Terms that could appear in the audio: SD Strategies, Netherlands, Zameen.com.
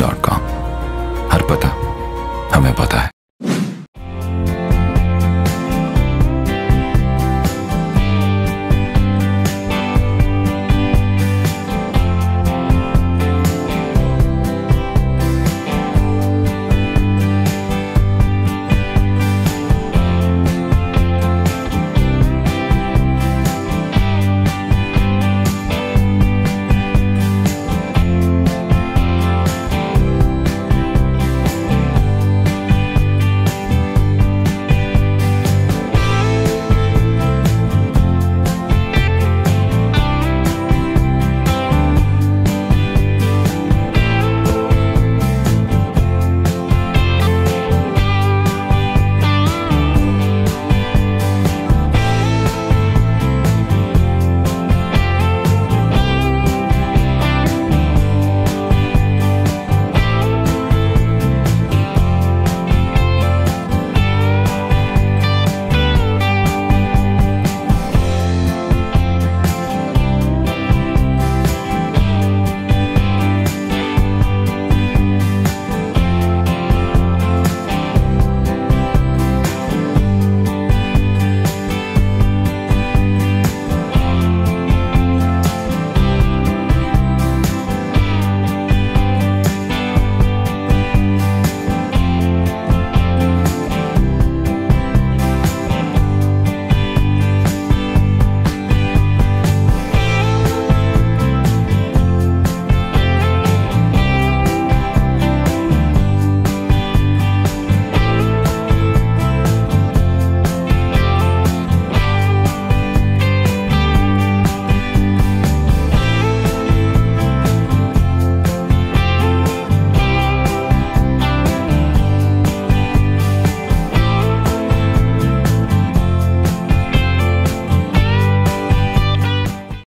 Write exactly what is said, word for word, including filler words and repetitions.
zameen dot com.